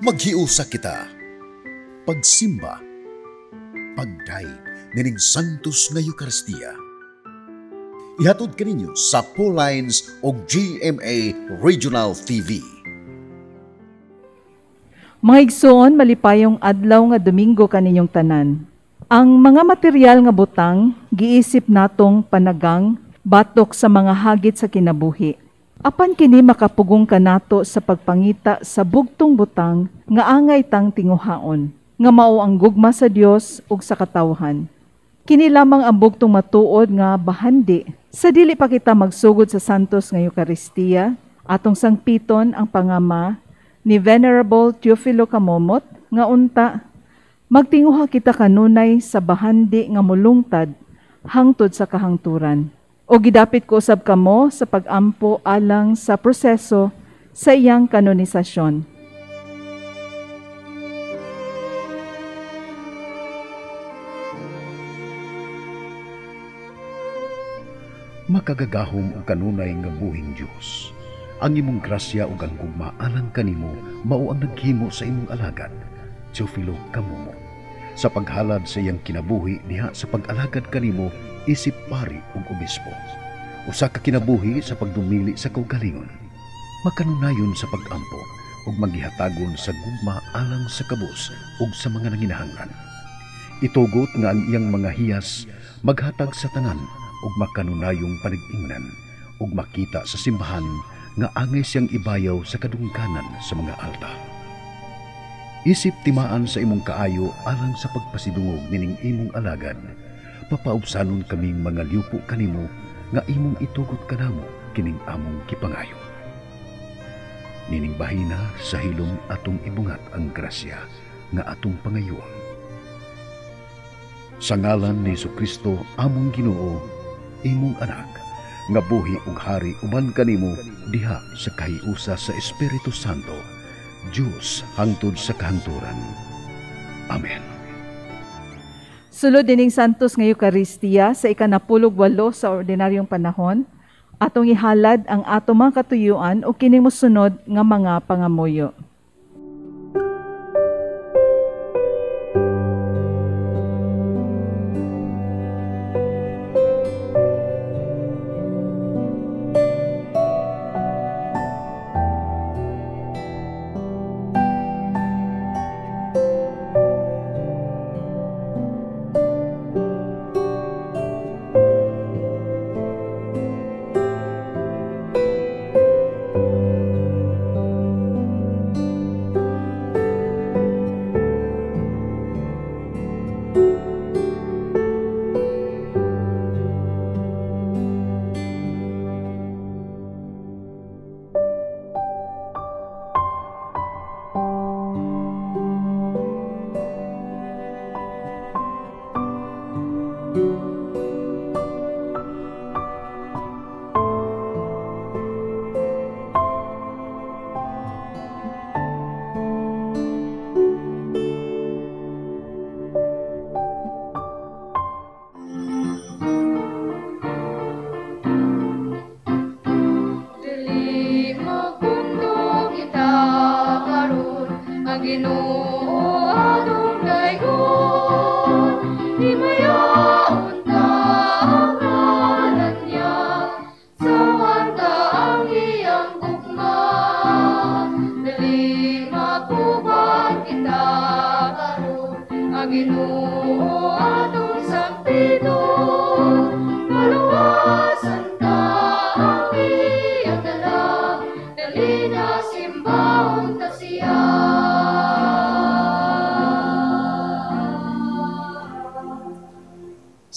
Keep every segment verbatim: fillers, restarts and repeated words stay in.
Maghiusa kita, pagsimba, pagdaig nining Santos nga Eucharistia. Ihatod kaninyo sa Pauline's o G M A Regional T V. Mga igsoon, malipayong adlaw nga Domingo kaninyong tanan. Ang mga material nga butang giisip natong panagang batok sa mga hagit sa kinabuhi. Apan kini makapugong kanato sa pagpangita sa bugtong butang nga angay tang tinguhaon, nga mao ang gugma sa Dios ug sa katawhan. Kini lamang ang bugtong matuod nga bahandi sa dili pa kita magsugod sa Santos nga Eucharistia. Atong sangpiton ang pangama ni Venerable Teofilo Camomot nga unta, magtinguha kita kanunay sa bahandi nga mulungtad hangtod sa kahangturan. O gidapit ko usab kamo sa pagampo alang sa proseso sa iyang kanonisasyon. Makagagahom o kanunay nga buhing Diyos. Ang imong grasya o ang gugma alang kanimo mao ang naghimo sa imong alagad, Teofilo Camomot. Sa paghalad sa iyang kinabuhi diha sa pag-alagad kanimo isip pari ug obispo. Usa ka kinabuhi sa pagdumili sa kaugalingon. Makanunayon sa pag-ampo ug magihatagon sa gugma alang sa kabus ug sa mga nanginahanglan. Itugot nga ang iyang mga hiyas maghatag sa tanan ug makanunayong panig-ingnan ug makita sa simbahan nga angay siyang ibayaw sa kadungkanan sa mga altar. Isip timaan sa imong kaayo alang sa pagpasidungog nining imong alagad. Papaubsanon kaming mga liupo kanimo nga imong itugot kanamo kining among kipangayo. Nining bahina sa hilom atong ibungat ang grasya nga atong pangayoon. Sa ngalan ni Jesucristo among Ginoo, imong anak, nga buhi ug hari uban kanimo diha sa kahiusa sa Espiritu Santo, Diyos hangtod sa kahanturan. Amen. Sulod dining Santos nga Eucharistia sa ikanapulog walo sa ordinaryong panahon, atong ihalad ang atong mga katuyuan o kining mosunod nga mga pangamuyo.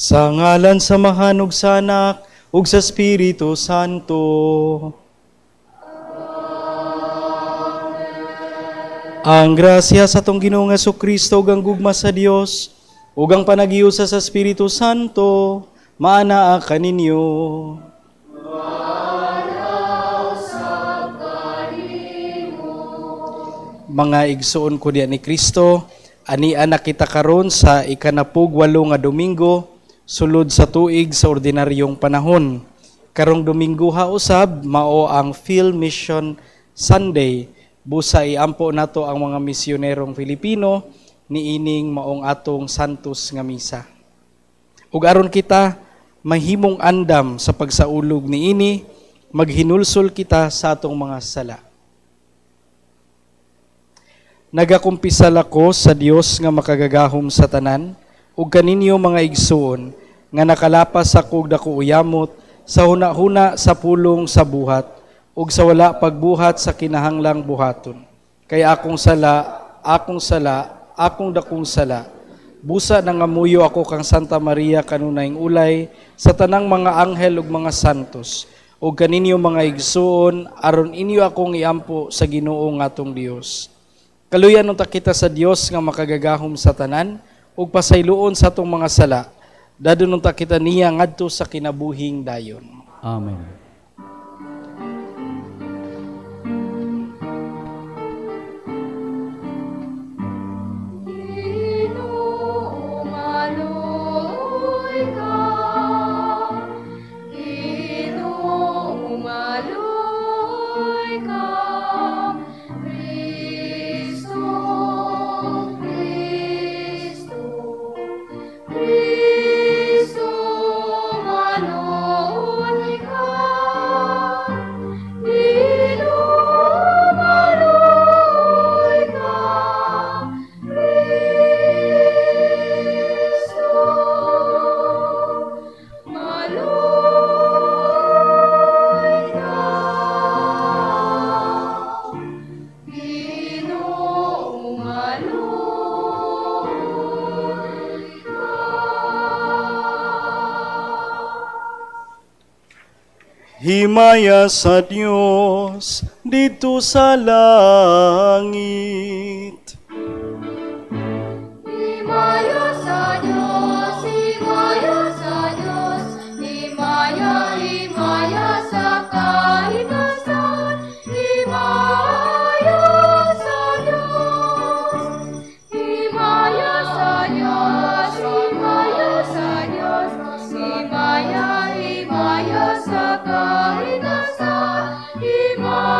Sa ngalan sa Amahan ug sa Anak ug sa Espiritu Santo. Amen. Ang grasya sa atong Ginoong Jesucristo ug ang gugma sa Dios ug ang panagiusa sa Espiritu Santo maanaa kaninyo. Maanaw sa kanimo. Mga igsoon ko diyan ni Kristo, ani anak kita karon sa ikanapug walo nga Domingo sulod sa tuig sa ordinaryong panahon. Karong Domingo hausab mao ang Field Mission Sunday Busay ampo nato ang mga misyonerong Filipino niining maong atong santos nga misa. Ug aron kita mahimong andam sa pagsaulog niini, maghinulsol kita sa atong mga sala. Nagakumpisal ako sa Dios nga makagagahom sa tanan ug kaninyo mga igsoon nga nakalapas ako og dako uyamot sa huna-huna sa pulong sa buhat ug sa wala pagbuhat sa kinahanglang buhaton. Kaya akong sala, akong sala, akong dakong sala. Busa na nga muyo ako kang Santa Maria kanunayng ulay sa tanang mga anghel ug mga santos ug kaninyo mga igsuon aron inyo akong iampo sa Ginoo nga atong Dios. Kaluyan unta kita sa Dios nga makagagahom sa tanan ug pasayloon sa atong mga sala. Dadon unta kita niya ngadto sa kinabuhing dayon. Amen. Himaya sa Dios dito sa langit. Himaya sa Dios, himaya sa Dios, himaya, himaya sa kaibasan, himaya sa Dios, himaya sa Dios, himaya sa Dios, himaya, himaya sa Himaya sa Dios,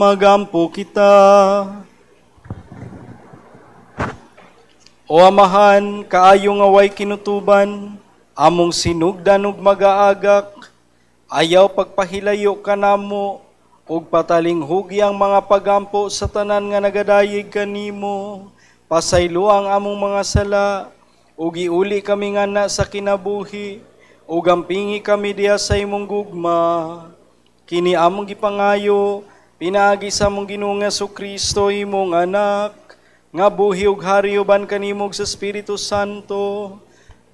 magampo kita. O Amahan, kaayo nga way kinutuban, among sinugdan ug magaagak, ayaw pagpahilayo kanamo, ug patalinghugi ang mga pagampo sa tanan nga nagadayeg kanimo. Pasaylo ang among mga sala, ug iuli kami ngana sa kinabuhi, ug ampingi kami diha sa imong gugma. Kini among gipangayo, pinaagi sa among Ginoo nga Jesucristo imong anak, nga buhi ug hari uban kanimog sa Espiritu Santo,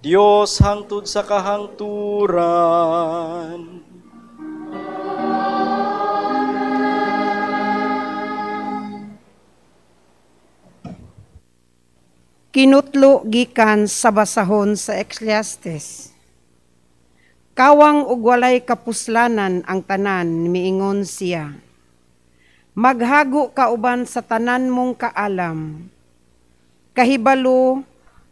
Dios hangtod sa kahangturan. Kinutlo gikan sa basahon sa Ecclesiastes. Kawang ug walay kapuslanan ang tanan, miingon siya. Maghago ka uban sa tanan mong kaalam, kahibalo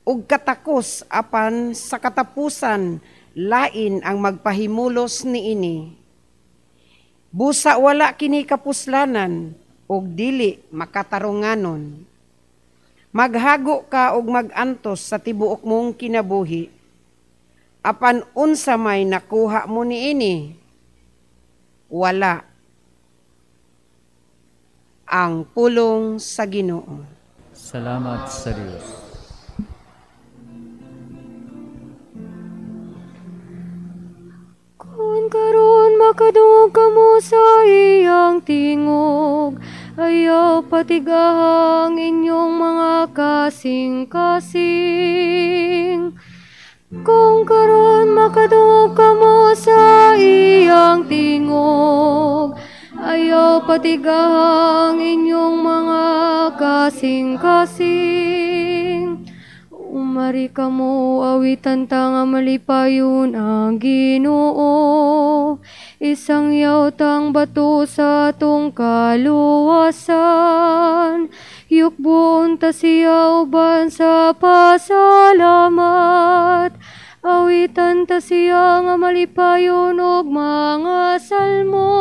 ug katakos apan sa katapusan lain ang magpahimulos niini. Busa wala kini kapuslanan ug dili makatarunganon. Maghago ka ug magantos sa tibuok mong kinabuhi, apan unsa may nakuha mo niini? Wala. Ang pulong sa Ginoo. Salamat sa Diyos. Kung karon makadungog kamo sa iyang tingog, ayaw patigahang inyong mga kasing-kasing. Kung karon makadungog kamo sa iyang tingog, ayaw patigahang inyong mga kasing-kasing. Umari ka mo, awitan tanga malipayon ang Ginoo. Isang yautang bato sa atong kaluwasan, yukbon ta siya uban sa pasalamat. Awitan ta siya nga malipayon og mga salmo.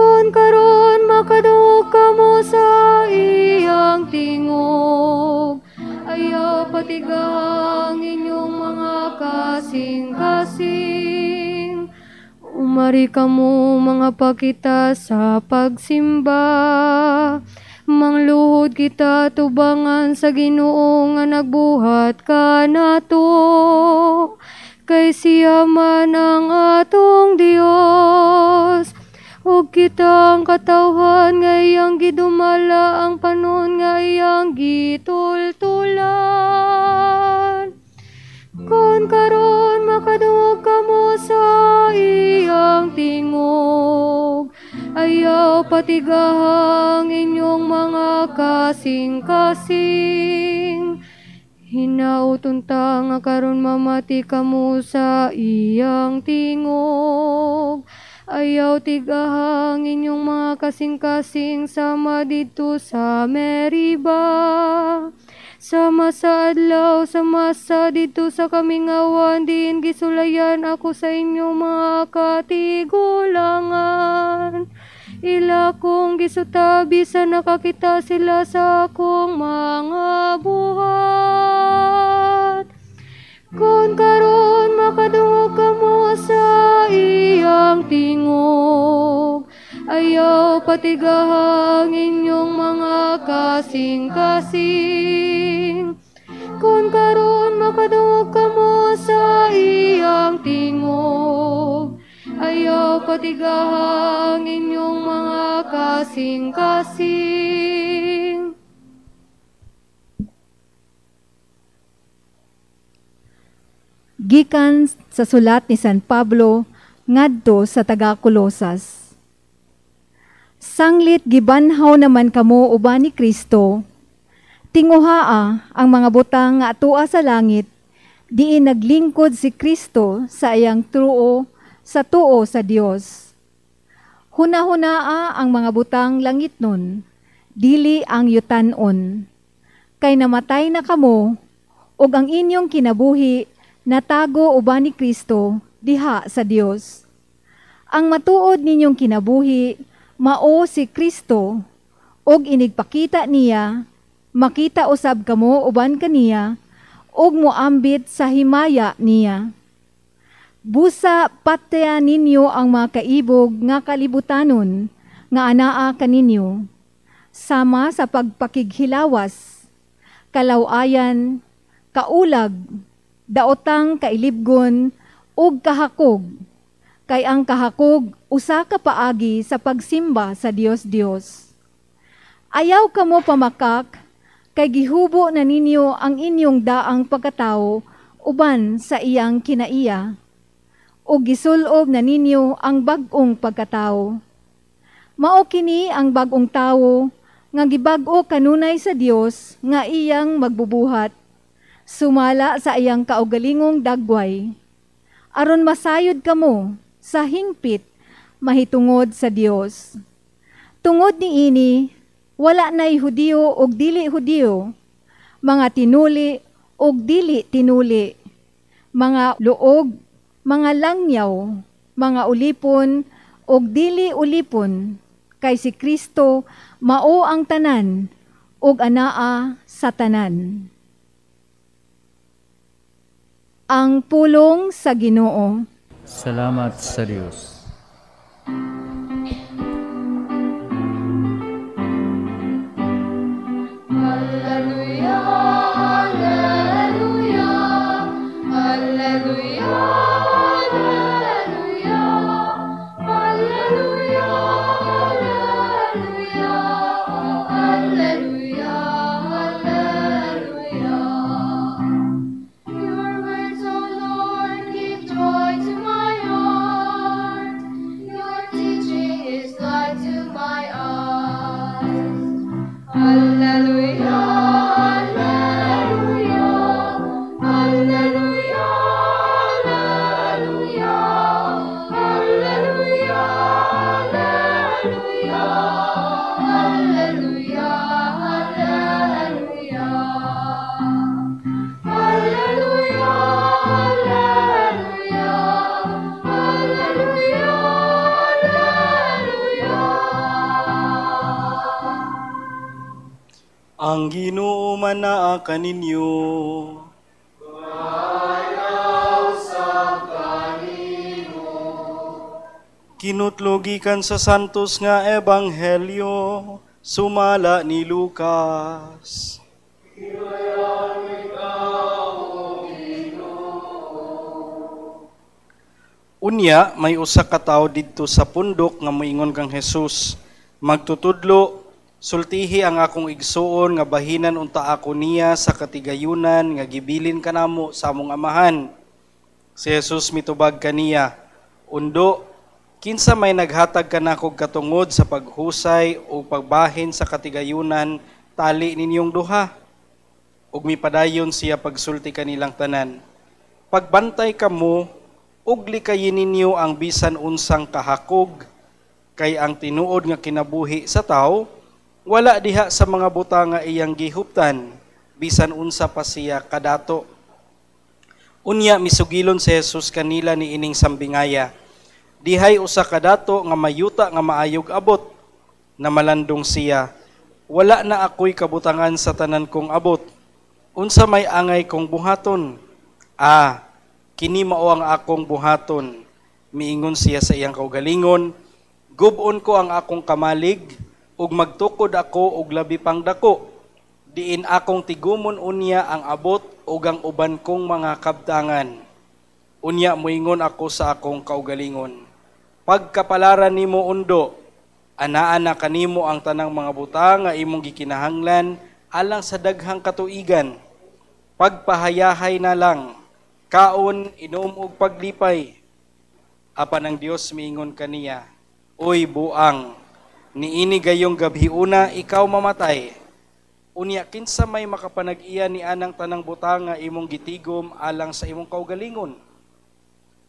Kon karon makadungog kamo sa iyang tingog, ayaw patigahang inyong mga kasing-kasing. Umari kamo mga pakita sa pagsimba, mangluhod kita tubangan sa Ginoo nga nagbuhat ka nato, kay siya man ang atong Dios. Ug kita ang katawhan nga iyang gidumala, ang panon nga iyang gitultulan. Kon karon makadungog kamo sa iyang tingog, ayaw patigahang inyong mga kasing-kasing. Hinautunta nga karon mamati kamo sa iyang tingog, ayaw tigahang inyong mga kasing-kasing sama dito sa Meriba. Sama sa adlaw, sama sa dito sa kamingawan, diin gisulayan ako sa inyong mga katigulangan. Ila kong gisutabi sa nakakita sila sa akong mga buhat. Kung karon makadungog kamo sa iyang tingog, ayaw patigahang inyong mga kasing-kasing. Kung karon makadungog kamo sa iyang tingog, ayaw patigahang inyong mga kasing-kasing. Gikan sa sulat ni San Pablo ngadto sa taga-Kolosas. Sanglit gibanhaw naman kamo uban ni Kristo, tinguhaa ang mga butang nga atua sa langit, diin naglingkod si Kristo sa iyang truo sa tuo sa Dios. Hunahunaa ang mga butang langit nun, dili ang yutanon. Kay namatay na kamo, ug ang inyong kinabuhi natago uban ni Kristo diha sa Dios. ang matuod ninyong kinabuhi, mao si Kristo, og inigpakita niya, makita usab kamo uban kaniya, og moambit sa himaya niya. Busa patayan ninyo ang mga kaibog nga kalibutanon, nga anaa kaninyo, sama sa pagpakighilawas, kalawayan, kaulag, daotang kailibgon, ug kahakog, kay ang kahakog usa ka paagi sa pagsimba sa Dios-Dios. Ayaw kamo pamakak, kay gihubo na ninyo ang inyong daang pagkatao uban sa iyang kinaiya, o gisulob na ninyo ang bag-ong pagkatao. Mao kini ang bag-ong tawo nga gibag-o kanunay sa Dios nga iyang magbubuhat, sumala sa iyang kaugalingong dagway, aron masayod kamo sa hingpit mahitungod sa Dios. Tungod niini, wala nay Hudiyo og dili Hudiyo, mga tinuli og dili tinuli, mga luog, mga langyaw, mga ulipon og dili ulipon, kay si Kristo mao ang tanan og anaa sa tanan. Ang pulong sa Ginoo. Salamat sa Dios. Alleluia, alleluia, alleluia, alleluia, alleluia, alleluia, alleluia. Ang Ginoo man naa kaninyo, ayaw sa kanimo. Kinutlogikan sa santos nga ebanghelyo, sumala ni Lucas. Kinayang ikaw, Ginoo. Unya, may usa ka tawo didto sa pundok nga moingon kang Hesus, magtutudlo, sultihi ang akong igsuon nga bahinan unta ako niya sa katigayunan nga gibilin kanamo sa among amahan. Si Jesus mitubag kaniya, undo, kinsa may naghatag kanako katungod sa paghusay o pagbahin sa katigayunan, tali ninyong duha. Ug mipadayon siya pagsulti kanilang tanan. Pagbantay kamo, ug likayin ninyo ang bisan unsang kahakog, kay ang tinuod nga kinabuhi sa tao, wala diha sa mga buta nga iyang gihuptan, bisan unsa pa siya kadato. Unya misugilon si Jesus kanila ni ining sambingaya, dihay usa kadato nga mayuta nga maayog abot, na malandong siya, wala na ako'y kabutangan sa tanan kong abot, unsa may angay kong buhaton. Ah, kini mao ang akong buhaton, miingon siya sa iyang kaugalingon, gubon ko ang akong kamalig, ug magtukod ako og labi pang dako, diin akong tigumon unya ang abot ug ang uban kong mga kabtangan. Unya moingon ako sa akong kaugalingon, pagkapalaran nimo undo, anaa na kanimo ang tanang mga buta nga imong gikinahanglan alang sa daghang katuigan. Pagpahayahay na lang, kaon inom og paglipay. Apan ang Dios miingon kaniya, oy buang, niini gayong gabhiuna ikaw mamatay. Unya kinsa may makapanag-iya ni anang tanang butang nga imong gitigom alang sa imong kaugalingon.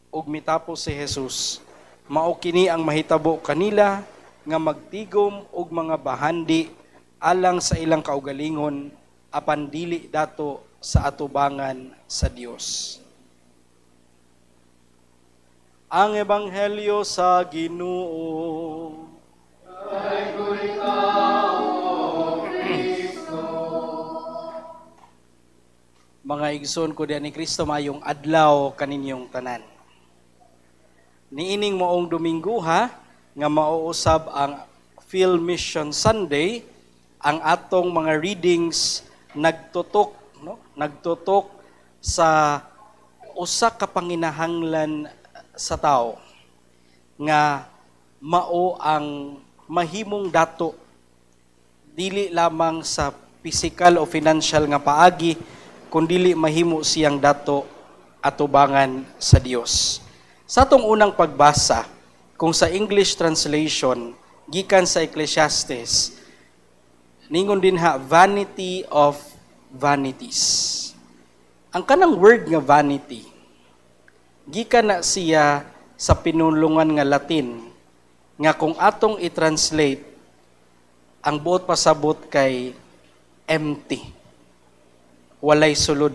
Ug mitapos si Jesus, mao kini ang mahitabo kanila nga magtigom og mga bahandi alang sa ilang kaugalingon, apan dili dato sa atubangan sa Dios. ang Ebanghelyo sa Ginoo. Ay guri ka, O Kristo. Mga igsoon ko diyan ni Kristo mayong adlaw kaninyong tanan. Niining maong Domingo ha nga mauusab ang Field Mission Sunday, ang atong mga readings nagtutok no nagtutok sa usa ka panginahanglan sa tao nga mao ang mahimong dato dili lamang sa physical o financial nga paagi kundi mahimo siyang dato atubangan sa Dios. Sa atong unang pagbasa kung sa English translation gikan sa Ecclesiastes ningon din ha, vanity of vanities. Ang kanang word nga vanity, gikan na siya sa pinulungan nga Latin, nga kung atong i-translate, ang buot pasabot kay empty. Walay sulod.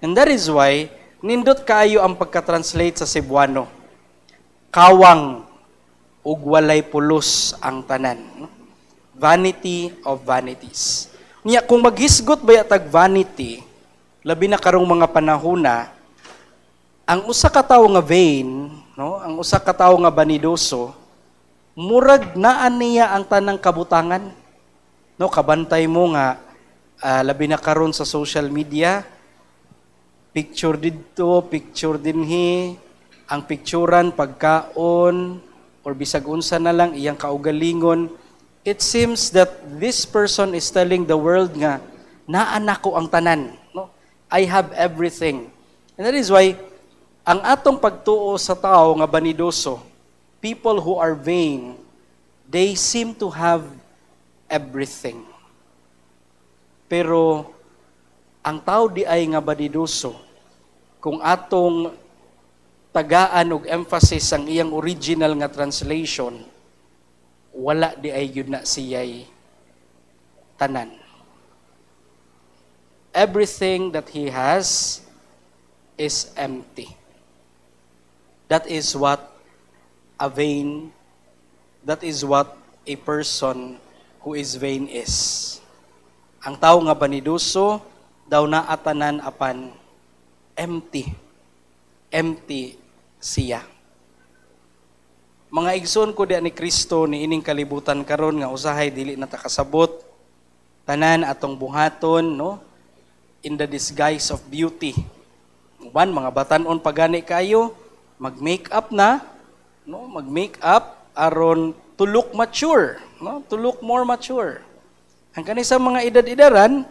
And that is why, nindot kaayo ang pagka-translate sa Cebuano. Kawang ug walay pulos ang tanan. Vanity of vanities. Niya, kung maghisgot ba yatag vanity, labi na karong mga panahuna, ang usa ka tawo nga vain, no? Ang usa ka tawo nga banidoso, murag naan niya ang tanang kabutangan. No, kabantay mo nga, uh, labi na karon sa social media, picture dito, picture dinhi, ang picturan, pagkaon, or bisag unsa na lang, iyang kaugalingon. It seems that this person is telling the world nga, naan ako ang tanan. No? I have everything. And that is why, ang atong pagtuo sa tao nga banidoso, people who are vain, they seem to have everything. Pero, ang tao di ay nga banidoso, kung atong tagaan og emphasis ang iyang original nga translation, wala di ay yun na siya'y tanan. Everything that he has is empty. That is what a vain, that is what a person who is vain is. Ang tao nga baniduso, daw na atanan apan empty. Empty siya. Mga igsoon ko diyan ni Kristo ni ining kalibutan karon nga usahay dili na takasabot tanan atong buhaton no in the disguise of beauty. Uban mga batan-on pagani kayo mag-make up na no mag-make up aron to look mature no to look more mature. Ang kanisang mga edad-edaran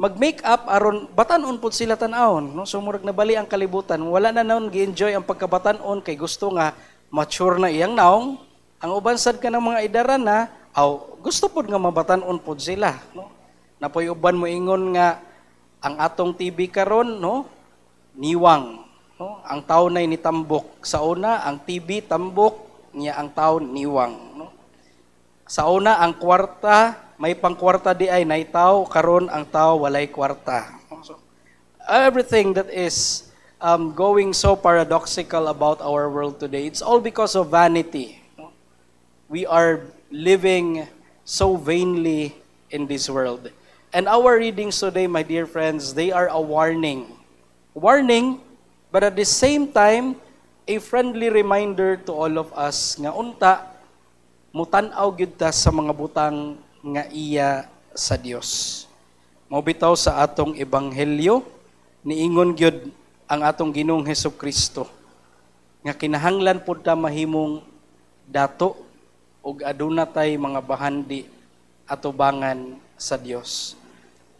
mag-make up aron batan-on pud sila tan-awon no so murag nabali ang kalibutan wala na naon gi-enjoy ang pagkabatan-on kay gusto nga mature na iyang naong, ang uban sad ka ng mga idaran na, aw, gusto po nga mabatan-on po sila. No? Napoy uban mo ingon nga, ang atong T V karon no? Niwang. No? Ang tao na'y nitambok. Sa una, ang T V tambok, niya ang tao niwang. No? Sa una, ang kwarta, may pangkwarta di ay naitaw, karon ang tao walay kwarta. No? So, everything that is Um, going so paradoxical about our world today. It's all because of vanity. No? We are living so vainly in this world. And our readings today, my dear friends, they are a warning. Warning, but at the same time, a friendly reminder to all of us nga unta, mutanaw gyud ta sa mga butang nga iya sa Dios. Mobitaw sa atong ebanghelyo, niingon gyud ang atong Ginoong Hesukristo nga kinahanglan pud ta mahimong dato ug aduna tay mga bahandi atubangan sa Dios.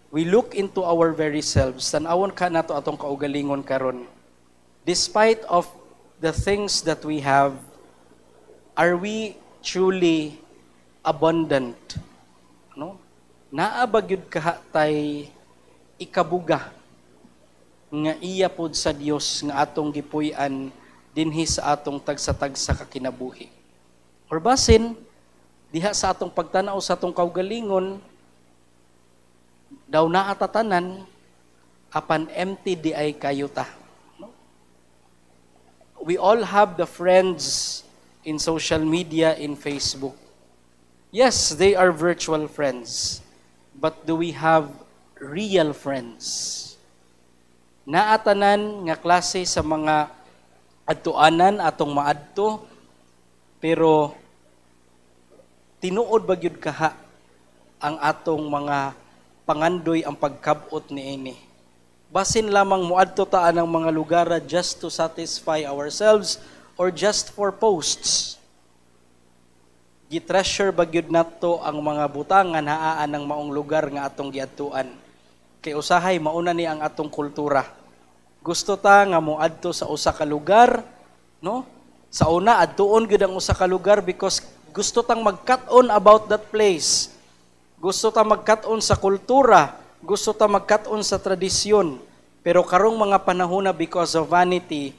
We look into our very selves tan-awon ka nato atong kaugalingon karon. Despite of the things that we have, are we truly abundant? No? Naa ba gyud kaha tay ikabuga nga iya pod sa Dios nga atong gipuy-an dinhi sa atong tagsa-tagsa kakinabuhi. Or basin diha sa atong pagtanaw sa atong kaugalingon daw naa ta tanan apan empty di ay kayo ta. we all have the friends in social media, in Facebook. Yes, they are virtual friends. But do we have real friends? Naatanan nga klase sa mga adtuanan atong maadto, pero tinuod bagyud kaha ang atong mga pangandoy ang pagkabot niini. Basin lamang muadto ta ang mga lugar just to satisfy ourselves or just for posts. Gitreasure bagyud nato ang mga butangan haaan ng maong lugar nga atong giadtuan. Kay usahay mauna ni ang atong kultura. Gusto ta nga moadto sa usa ka lugar, no? Sa una adtuon gyud ang usa ka lugar because gusto tang magkat-on about that place. Gusto ta magkat-on sa kultura, gusto ta magkat-on sa tradisyon. Pero karong mga panahon na because of vanity,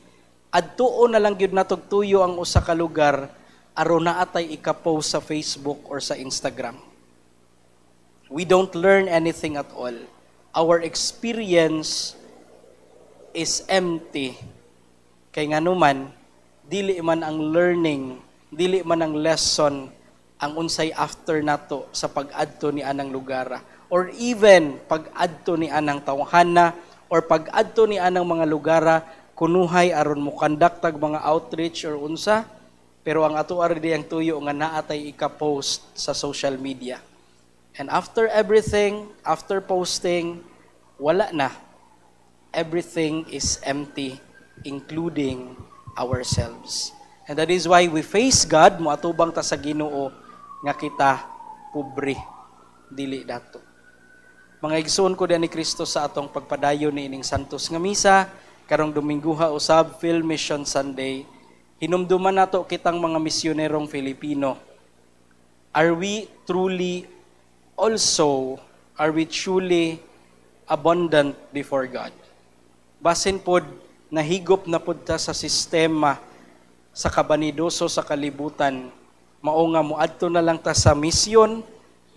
adtuon na lang gyud natog tuyo ang usa ka lugar. Aron na atay ikapost sa Facebook or sa Instagram. We don't learn anything at all. Our experience is empty. Kay nganuman, dili man ang learning, dili man ang lesson, ang unsay after nato sa pag-adto ni anang lugara. Or even pag-adto ni anang tawhana or pag-adto ni anang mga lugara, kunuhay aron mo kandaktag mga outreach or unsa, pero ang ato ardi ang tuyo nga naatay ika-post sa social media. And after everything, after posting, wala na. Everything is empty, including ourselves. And that is why we face God, muatubang ta sa Ginoo nga kita pobre dili dato. Mga igsoon ko diyan ni Kristo sa atong pagpadayon niining Santos nga misa karong Dominguha usab Field Mission Sunday. Hinumduman nato kitang mga misyonerong Filipino. Are we truly also, are we truly abundant before God? Basin pod, nahigop na pod ta sa sistema, sa kabanidoso, sa kalibutan. Maunga mo, adto na lang ta sa misyon,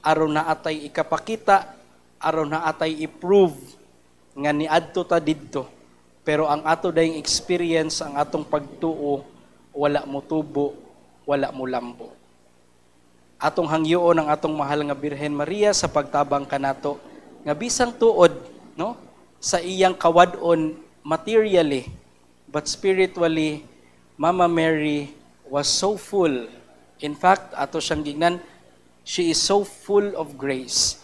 aron na atay ikapakita, aron na atay i-prove, nga ni adto ta didto. Pero ang ato dayong experience, ang atong pagtuo, wala mo tubo, wala mo lambo. Atong hangyoon ang atong mahal nga Birhen Maria sa pagtabang kanato nga bisang tuod, no, sa iyang kawad-on materially but spiritually, Mama Mary was so full. In fact, ato siyang gignan, she is so full of grace,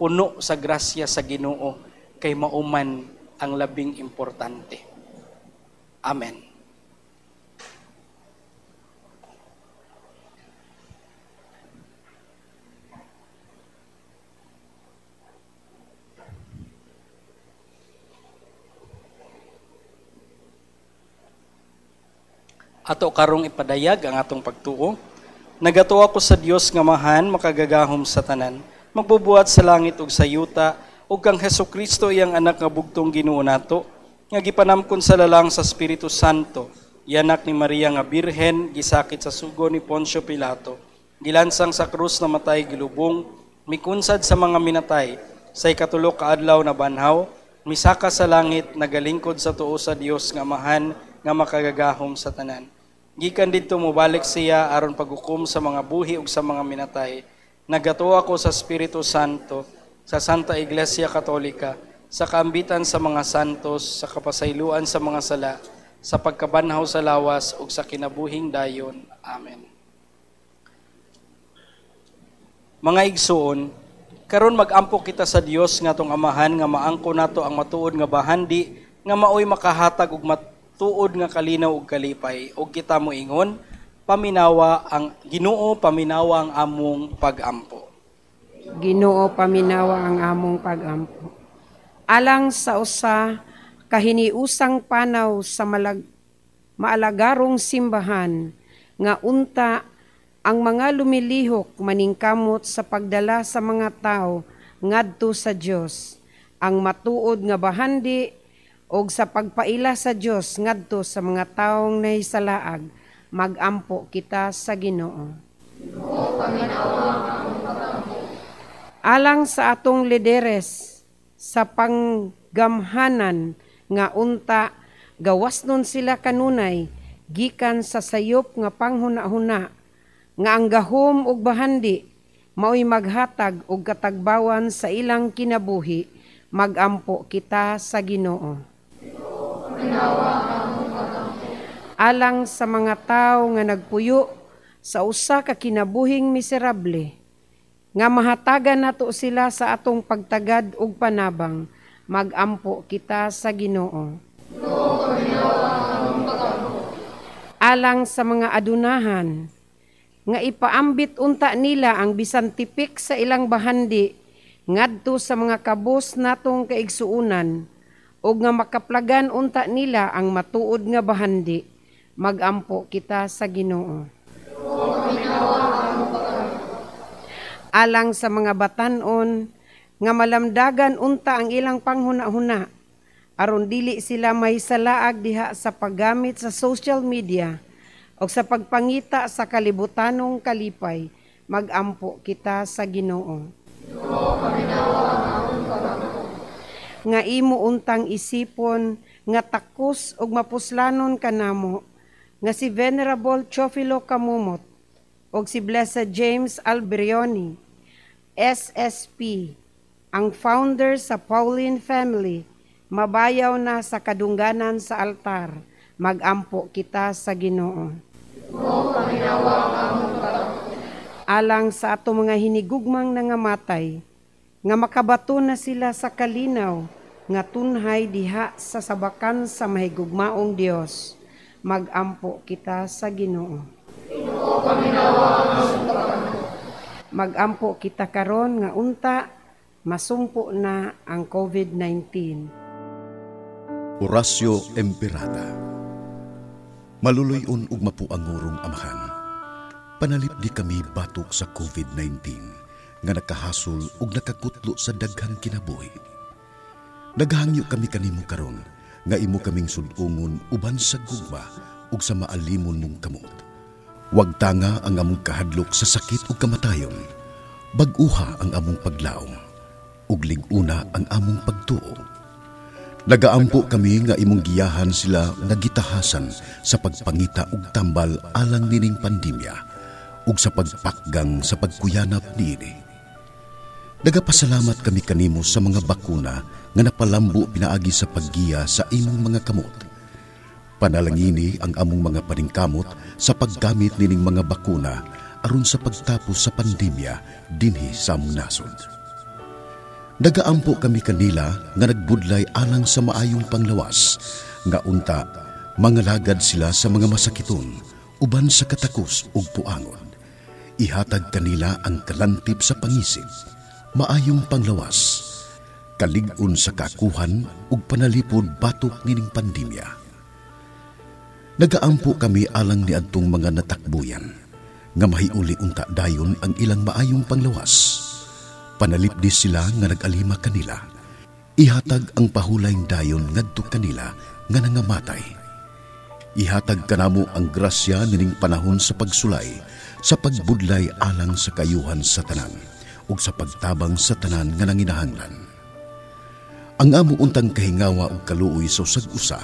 puno sa grasya sa Ginoo kay mauman ang labing importante. Amen. Ato karong ipadayag ang atong pagtuo. Nagatuwa ko sa Dios nga mahan makagagahom sa tanan, magbubuhat sa langit ug sa yuta, ug kang Hesukristo iyang anak nga bugtong Ginoo nato, nga gipanamkon sa lalang sa Espiritu Santo, iyanak ni Maria nga birhen, gisakit sa sugo ni Poncio Pilato, gilansang sa krus na matay gilubong, mikunsad sa mga minatay, sa ikatulo ka adlaw na banhaw, misaka sa langit, nagalingkod sa tuo sa Dios nga mahan nga makagagahom sa tanan. Gikan didto mobalik siya aron paghukom sa mga buhi ug sa mga minatay. Nagatuo ako sa Espiritu Santo, sa Santa Iglesia Katolika, sa kaambitan sa mga santos, sa kapasayloan sa mga sala, sa pagkabanhaw sa lawas ug sa kinabuhing dayon. Amen. Mga igsoon, karon magampo kita sa Dios nga atong amahan nga maangko nato ang matuod nga bahandi nga maoy makahatag og mat tuod nga kalinaw ug kalipay, og kita mo ingon, paminawa ang Ginoo, paminawa ang among pagampo. Ginoo, paminawa ang among pagampo. Alang sa usa ka hiniusang panaw sa malag maalagarong simbahan nga unta ang mga lumilihok maningkamot sa pagdala sa mga tao ngadto sa Dios, ang matuod nga bahandi og sa pagpaila sa Dios ngadto sa mga taong nahisalaag, magampo kita sa Ginoo. Alang sa atong lideres sa panggamhanan nga unta gawas nun sila kanunay gikan sa sayop nga panghuna-huna nga ang gahom ug bahandi mao'y maghatag og katagbawan sa ilang kinabuhi. Magampo kita sa Ginoo. Alang sa mga tawo nga nagpuyo sa usa ka kinabuhing miserable nga mahatagan nato sila sa atong pagtagad ug panabang, magampo kita sa Ginoo. Alang sa mga adunahan nga ipaambit unta nila ang bisan tipik sa ilang bahandi ngadto sa mga kabos natong kaigsuunan ug nga makaplagan unta nila ang matuod nga bahandi, magampo kita sa Ginoo. Alang sa mga batan-on nga malamdagan unta ang ilang panghuna-huna aron dili sila mahisalaag diha sa paggamit sa social media o sa pagpangita sa kalibutanong kalipay, magampo kita sa Ginoo. Nga imo untang isipon nga takos og mapuslanon kanamo nga si Venerable Teofilo Camomot og si Blessed James Albrioni, S S P, ang founder sa Pauline Family, mabayaw na sa kadungganan sa altar, magampo kita sa Ginoo. Alang sa ato mga hinigugmang nangamatay, nga makabato na sila sa kalinaw, nga tunhay diha sa sabakan sa mahigugmaong Dios, magampo kita sa Ginoo. Magampo kita karon nga unta, masumpo na ang COVID nineteen. Horacio Emperada. Maluluyon ug mapuangurong amahan, panalip di kami batok sa COVID nineteen nga nakahasol ug nakakutlo sa daghang kinabuhi. Naghangyo kami kanimo karon nga imo kaming sud-ungon uban sa gugma ug sa maalimon mong kamot. Wag tanga ang among kahadlok sa sakit ug kamatayon, bag-uha ang among paglaom ug lig-una ang among pagtuo. Nagaampo kami nga imong giyahan sila nagitahasan sa pagpangita ug tambal alang nining pandemya ug sa pagpakgang sa pagkuyanap niini. Nagapasalamat kami kanimo sa mga bakuna nga napalambo pinaagi sa paggiya sa imong mga kamot. Panalangini ang among mga paningkamot sa paggamit nining mga bakuna aron sa pagtapos sa pandemya dinhi sa among nasod. Nagaampo kami kanila nga nagbudlay alang sa maayong panglawas, nga unta, mangalagad sila sa mga masakiton, uban sa katakos ug puangon. Ihatag kanila ang kalantip sa pangisip, maayong panglawas, kalig-on sa kakuhan ug panalipod batok nining pandemya. Nagaampo kami alang niadtong mga natakbuyan, nga mahiuli unta dayon ang ilang maayong panglawas. Panalipdi sila nga nagalima kanila, ihatag ang pahulayng dayon ngadto kanila nga nangamatay. Ihatag kanamo ang grasya nining panahon sa pagsulay, sa pagbudlay alang sa kayuhan sa tanan, ug sa pagtabang sa tanan nga nanginahanglan. Ang amo untang kahingawa ug kaluoy sa usag-usa,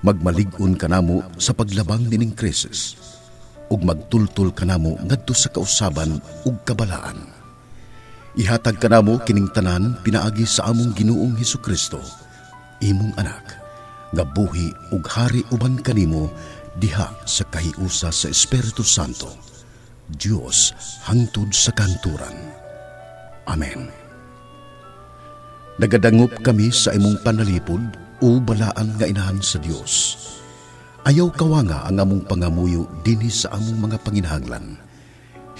magmalig-on kanamo sa paglabang nining krisis, ug magtultol kanamo ngadto sa kausaban ug kabalaan. Ihatag kanamo kining tanan pinaagi sa among Ginoong Hesukristo, imong anak, nga buhi ug hari uban kanimo diha sa kahiusa sa Espiritu Santo, Dios hangtod sa kanturan. Amen. Nagadangop kami sa imong panalipod o balaan nga inahan sa Dios. Ayaw kawanga ang among pangamuyo dinhi sa among mga panginahanglan.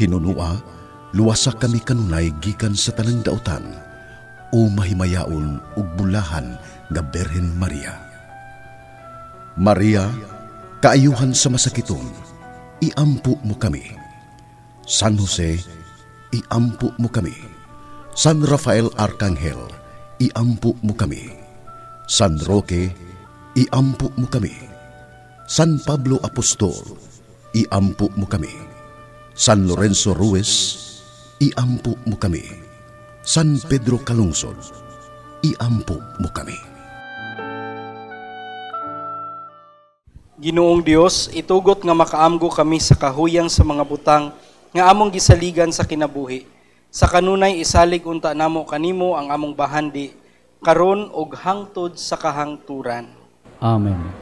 Hinunua, luwasa kami kanunay gikan sa tanang daotan, o mahimayaon ug bulahan nga Berhen Maria. Maria, kaayuhan sa masakiton, iampo mo kami. San Jose, iampo mo kami. San Rafael Arkanhel, iampo mo kami. San Roque, iampo mo kami. San Pablo Apostol, iampo mo kami. San Lorenzo Ruiz, iampo mo kami. San Pedro Calungsod, iampo mo kami. Ginoong Dios, itugot nga makaamgo kami sa kahuyang sa mga butang nga among gisaligan sa kinabuhi. Sa kanunay isalig unta namo kanimo ang among bahandi karon og hangtod sa kahangturan. Amen.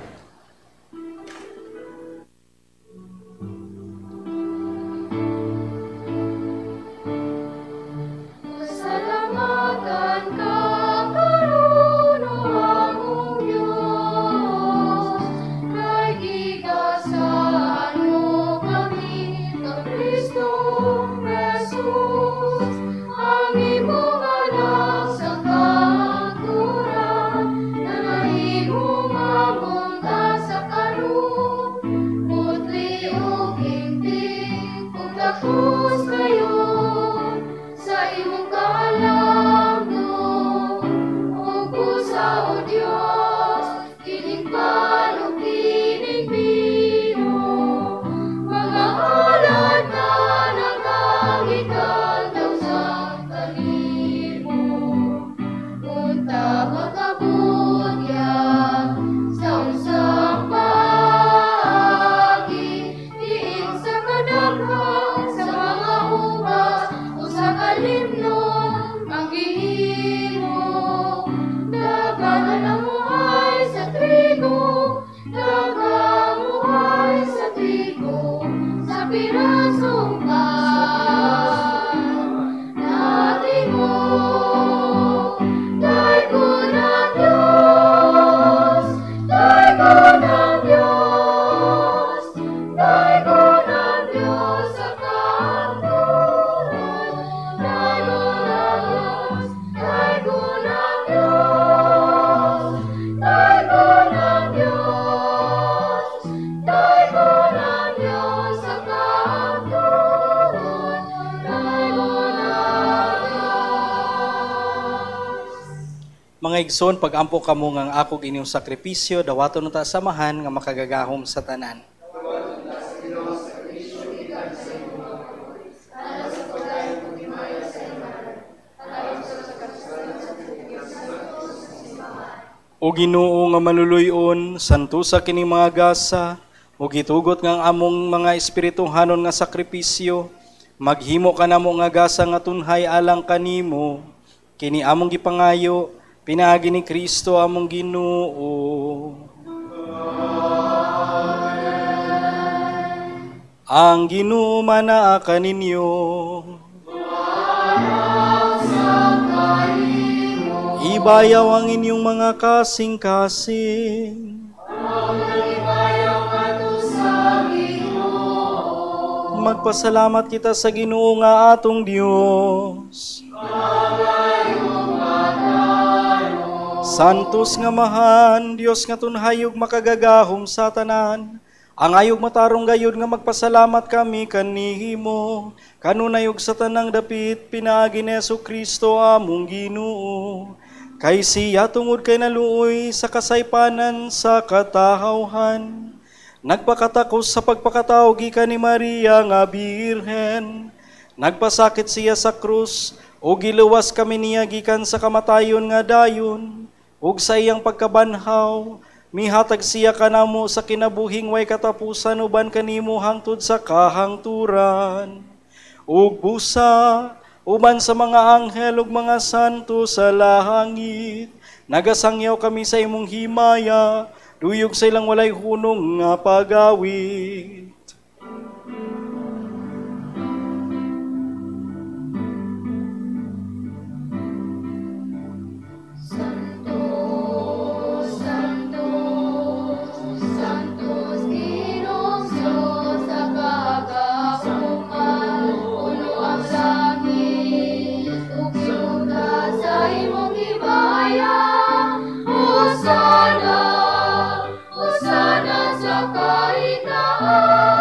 Igsoon, pagampo ka mo nga akog inyong sakripisyo, dawaton nata samahan nga makagagahom sa tanan. O Ginoo nga manuluyon, santo sa kining mga gasa, o gitugot nga among mga espirituhanon nga sakripisyo, maghimo ka namo nga gasa nga tunhay alang kanimo, kini among gipangayo, pinaagi ni Kristo among Ginoo. Ang Ginoo mana kaninyo. Ibayaw ang inyong mga kasing-kasing. Magpasalamat kita sa Ginoo nga atong Dios. Santos nga mahan, Dios nga tunhayog makagagahom sa tanan. Ang ayog matarong gayod nga magpasalamat kami kanihimo. Kanunayog sa tanang dapit, pinaagi ni Jesucristo among Ginoo. Kay siya tungod kay naluoy sa kasaypanan sa katahawhan. Nagpakatakos sa pagpakatao gikan ni Maria nga birhen. Nagpasakit siya sa krus, o giluwas kami niya gikan sa kamatayon nga dayon. Ug sa iyang pagkabanhaw, mihatag siya kanamo sa kinabuhing way katapusan uban kanimo hangtod sa kahangturan. Ug busa, uban sa mga anghel ug mga santo sa langit, nagasangyaw kami sa imong himaya, duyog sa ilang walay hunong nga pagawit. Hosana, Hosana sa kaitnaan.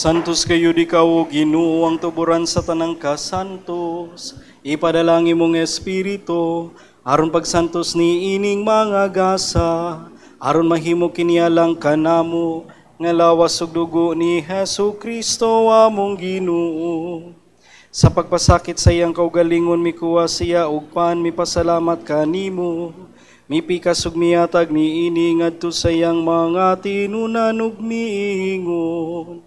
Santos kayo di kawo Ginoo ang tuburan sa tanang kasantos, ipadalangi mong espiritu, aron pagsantos ni ining mga gasa, aron mahimo kinialang kanamo, nga lawas ug dugo ni Hesus Kristo among Ginoo. Sa pagpasakit sa iyang kaugalingon mikuha siya ug pan mipasalamat kanimo, mipikas ug miatag ni ini ngadto sa iyang mga tinunan ug miingon.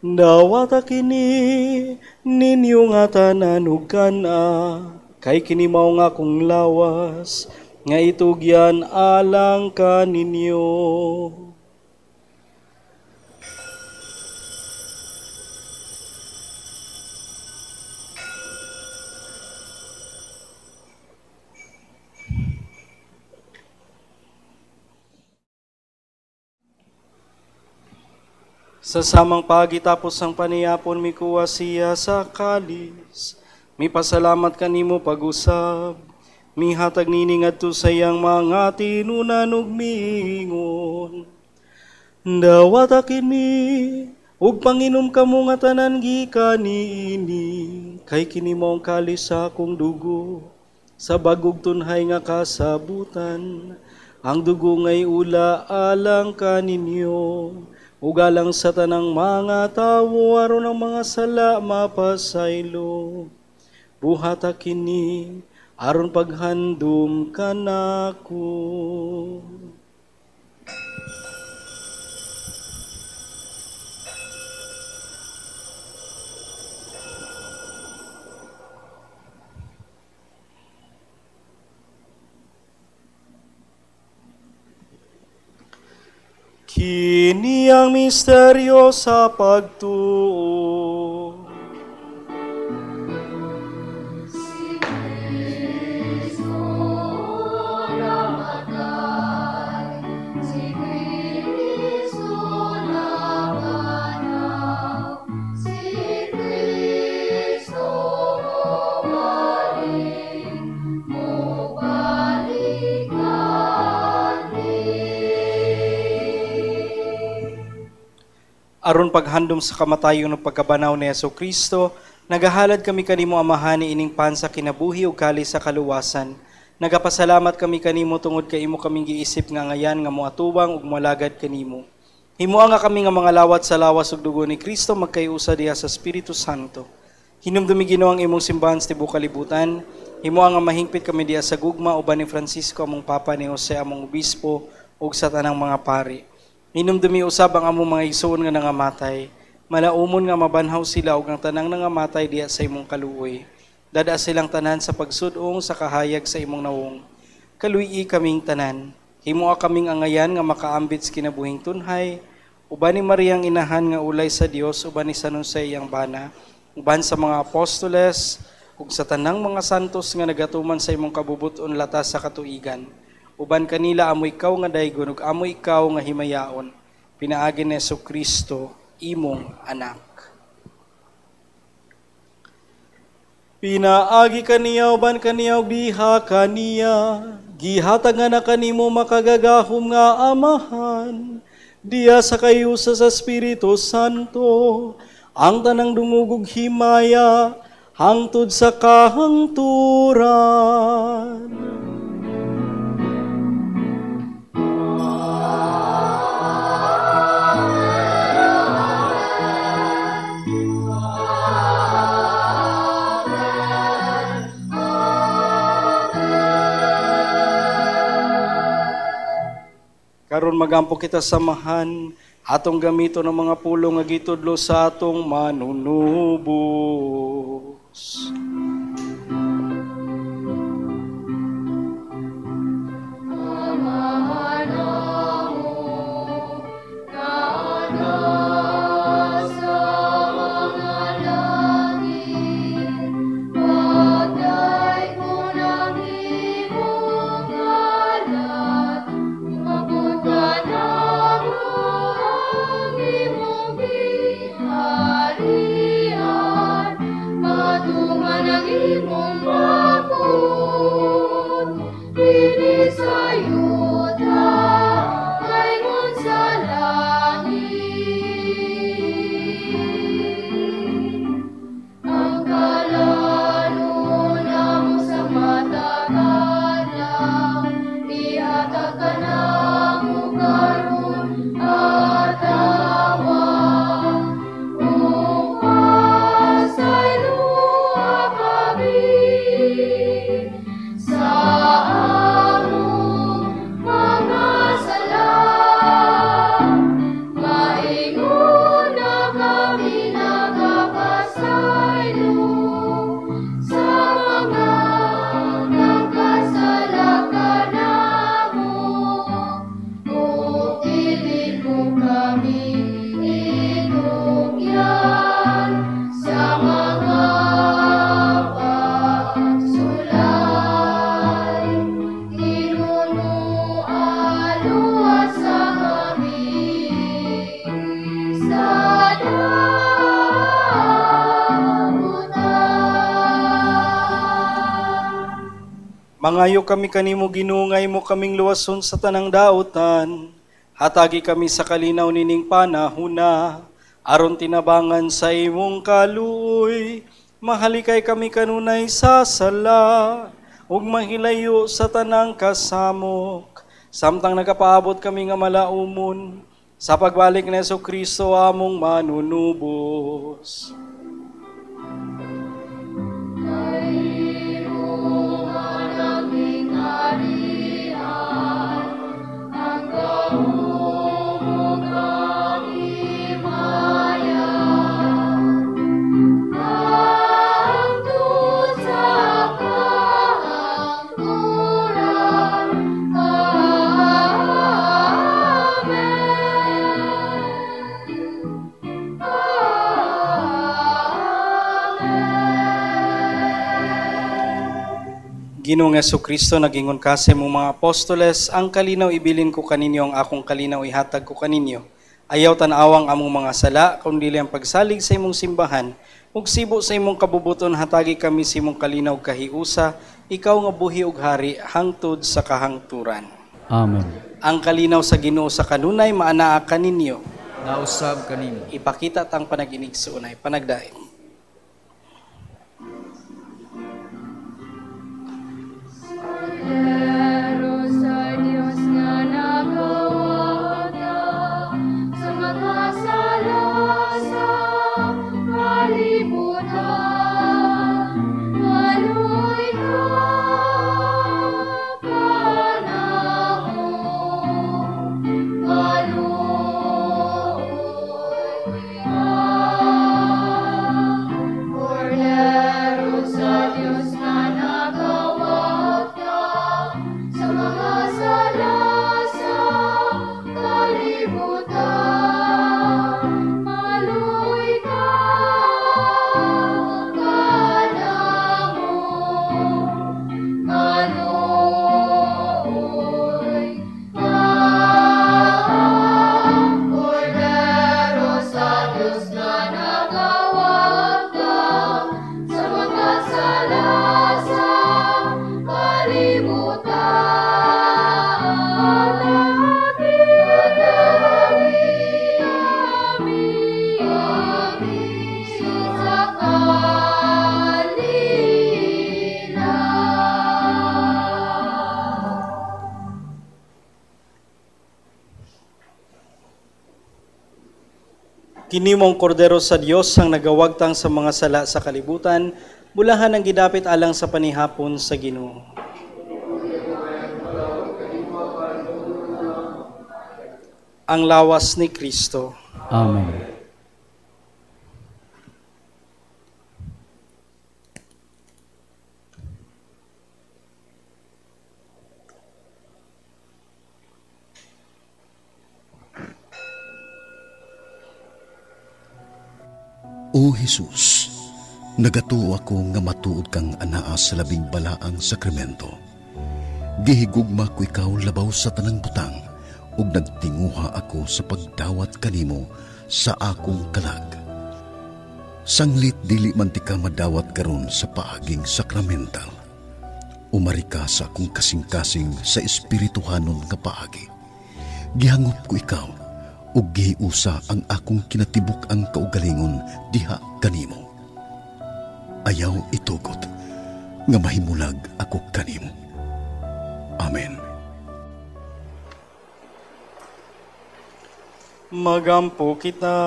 Dawata kini ninyo nga tanan ug kana, kay kini mao nga akong lawas, nga itugyan alang kaninyo. Sa samang pagitapos ang paniyapon mikuha siya sa kalis, mipasalamat kanimo pag-usab, mihatag nining adto sa iyang mga tinunan ug miingon. Dawat kini ug panginom kamo nga tanan gikan niini, kay kini mao ang kalis sa akong dugo, sa bagog tunhay nga kasabutan, ang dugo ngay ula alang kaninyo. Ugalang sa tanang mga tawo aron ang mga sala mapasaylo. Buhata kini aron paghandom kanako. Kini ang misteryo sa pagtuo. Si Cristo namatay, si Cristo namatay, si Cristo bumalik, bumalik aron paghandom sa kamatayon ug pagkabanaw ni Jesucristo, nagahalad kami kanimo amahan ni ining pan sa kinabuhi ug kalis sa kaluwasan. Nagapasalamat kami kanimo tungod kay imo kaming giisip nga ngayan nga moatubang ug moalagad kanimo. Himuang nga kami nga mga lawat sa lawas ug dugo ni Kristo magkayusa diha sa Espiritu Santo. Hinumdumi Ginoo ang imong simbahan sa tibuok kalibutan. Himuang nga mahingpit kami diha sa gugma uban ni Francisco among papa, ni Jose among obispo ug sa tanang mga pari. Hinumdumi usab ang among mga igsoon nga nangamatay, malaumon nga mabanhaw sila ug ang tanang nangamatay diha sa imong kaluoy. Dada silang tanan sa pagsudong sa kahayag sa imong nawong. Kaluyi kaming tanan. Himuha kaming angayan nga makaambit sa kinabuhing tunhay, uban ni Mariang inahan nga ulay sa Dios, uban ni San Jose iyang bana, uban sa mga apostoles ug sa tanang mga santos nga nagatuman sa imong kabubuton latas sa katuigan. Uban kanila amo ikaw nga daygon ug amo ikaw nga himayaon, pinaagi ni Jesucristo imong anak. Pinaagi kaniya uban kaniya ug diha kaniya, gihatag na kanimo makagagahom nga amahan diya sa kayusa sa Espiritu Santo, ang tanang dungog ug himaya hangtod sa kahangturan. Karon magampo kita samahan atong gamito ng mga pulong nga gitudlo sa atong manunubos. Mangayo kami kanimo ginungay mo kaming luwason sa tanang daotan. Hatagi kami sa kalinaw nining panahon na aron tinabangan sa imong kaluoy. Mahalikay kami kanunay sa sala ug mahilayo sa tanang kasamok. Samtang nagapaabot kami nga malaumon sa pagbalik ni Jesucristo among manunubos. Ginoong Jesucristo, nagingon ka sa imong mga apostoles, ang kalinaw ibilin ko kaninyo, ang akong kalinaw ihatag ko kaninyo. Ayaw tanawang among mga sala, kundi ang pagsalig sa imong simbahan, ug sibo sa imong kabubuton hatagi kami sa imong kalinaw kahiusa, ikaw nga buhi ug hari hangtod sa kahangturan. Amen. Ang kalinaw sa Ginoo sa kanunay maanaa kaninyo. Nausab kaninyo. Ipakita tang panaginig sa unay panagdain. Kini mong kordero sa Dios ang nagawagtang sa mga sala sa kalibutan, bulahan ang gidapit alang sa panihapon sa Ginoo. Ang lawas ni Kristo. Amen. O Jesus, nagatuo ako nga matuod kang anaa sa labing balaang sakramento. Gihigugma ko ikaw labaw sa tanang butang, ug nagtinguha ako sa pagdawat kanimo sa akong kalag. Sanglit dili man tika madawat karon sa paaging sakramental. Umari ka sa akong kasing-kasing sa espirituhanon nga paagi. Gihangup ko ikaw, ug giusa ang akong kinatibuk ang kaugalingon diha kanimo. Ayaw itugot nga mahimulag ako kanimo. Amen. Magampo kita.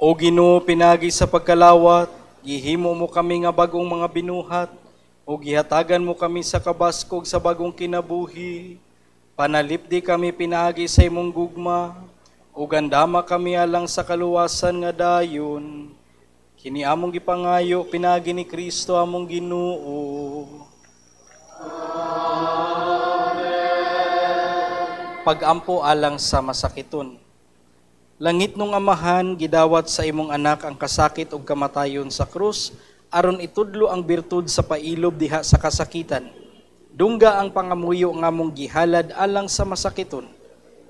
O Ginoo, pinagi sa pagkalawat, gihimo mo kami nga bagong mga binuhat, o gihatagan mo kami sa kabaskog sa bagong kinabuhi. Panalipdi kami pinagi sa imong gugma, o gandama kami alang sa kaluwasan nga dayon. Kini among gipangayo pinagi ni Kristo among Ginoo. Pagampo alang sa masakiton. Langit nung Amahan, gidawat sa imong anak ang kasakit o kamatayon sa krus, aron itudlo ang birtud sa pailob diha sa kasakitan. Dungga ang pangamuyo nga mong gihalad alang sa masakiton.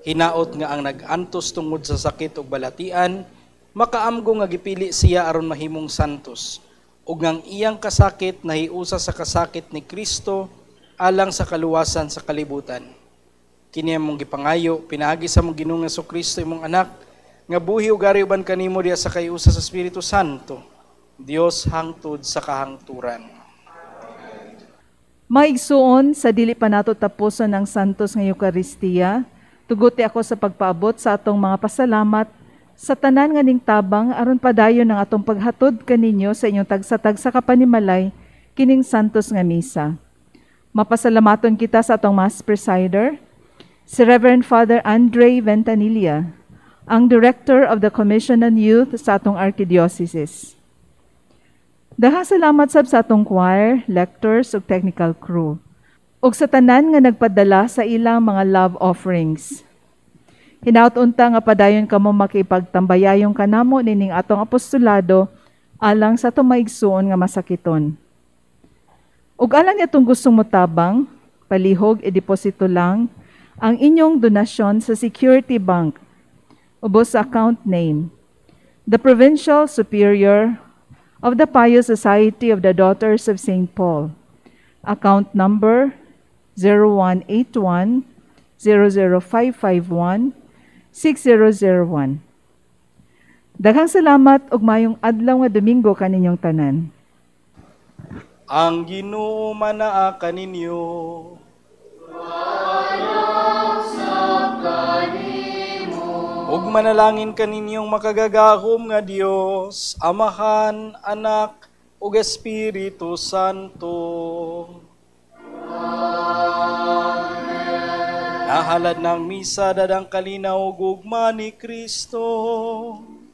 Hinaot nga ang nag-antos tungod sa sakit o balatian, makaamgo nga gipili siya aron mahimong santos. ug ang iyang kasakit nahiusa sa kasakit ni Kristo alang sa kaluwasan sa kalibutan. Kini among gipangayo pinaagi sa among Ginoong Jesucristo imong anak nga buhi ug ari uban kanimo diha sa kayusa sa Espiritu Santo, Dios hangtod sa kahangturan. Maigsoon sa dili pa nato tapusan ang santos nga Eukaristiya, tuguti ako sa pagpaabot sa atong mga pasalamat sa tanan nga ningtabang aron padayon ang atong paghatod kaninyo sa inyong tagsatag sa kapanimalay kining santos nga misa. Mapasalamaton kita sa atong Mass Presider, si Reverend Father Andrei Ventanilla, ang Director of the Commission on Youth sa atong Archidiocesis. Daha salamat sab sa atong choir, lectors ug technical crew, ug sa tanan nga nagpadala sa ilang mga love offerings. Hinaut-unta nga padayon kamo makipagtambayayong kanamo nining atong apostolado alang sa tumaigsoon nga masakiton. Ug alang atong gustong motabang, palihog i-deposito lang ang inyong donasyon sa Security Bank ubos sa account name, the Provincial Superior of the Pious Society of the Daughters of Saint Paul. Account number zero one eight one, zero zero five five one, six zero zero one. Daghang salamat ug mayong adlaw nga Domingo kaninyong tanan. Ang Ginoo manaa kaninyo. Wala sa ug manalangin kaninyong makagagahom nga Dios, Amahan, Anak, ug Espiritu Santo. Amen. Nahalad ng misa dadang kalinaw ug gugma ni Kristo.